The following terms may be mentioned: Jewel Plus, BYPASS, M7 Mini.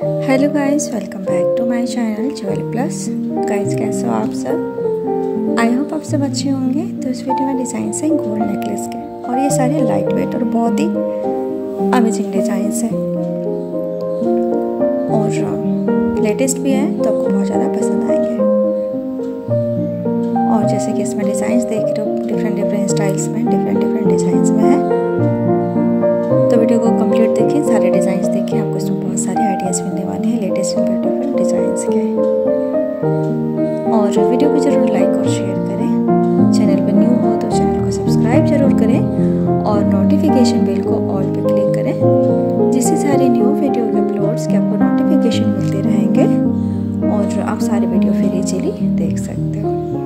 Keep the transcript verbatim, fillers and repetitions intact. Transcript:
Hello guys, welcome back to my channel Jewel Plus. Guys कैसे हो आप सब? आई होप आप सब अच्छे होंगे। तो इस वीडियो में डिज़ाइंस हैं गोल्ड नेकलेस के, और ये सारे लाइट वेट और बहुत ही अमेजिंग डिज़ाइंस हैं और लेटेस्ट भी हैं, तो आपको बहुत ज़्यादा पसंद आएंगे। और जैसे कि इसमें डिज़ाइंस देख रहे हो, डिफरेंट डिफरेंट स्टाइल्स में, डिफरेंट डिफरेंट डिज़ाइंस में है। तो वीडियो को कम्प्लीट देखें, सारे डिज़ाइंस देखें, आपको इसमें बहुत सारे आइडियाज़ मिलने वाले हैं लेटेस्ट एंड ब्यूटीफुल डिज़ाइंस के। और वीडियो को जरूर लाइक और शेयर करें। चैनल पर न्यू हो तो चैनल को सब्सक्राइब जरूर करें और नोटिफिकेशन बेल को ऑल पर क्लिक करें, जिससे सारे न्यू वीडियो के अपलोड्स के आपको नोटिफिकेशन मिलते रहेंगे और आप सारे वीडियो फिर इजीली देख सकते हो।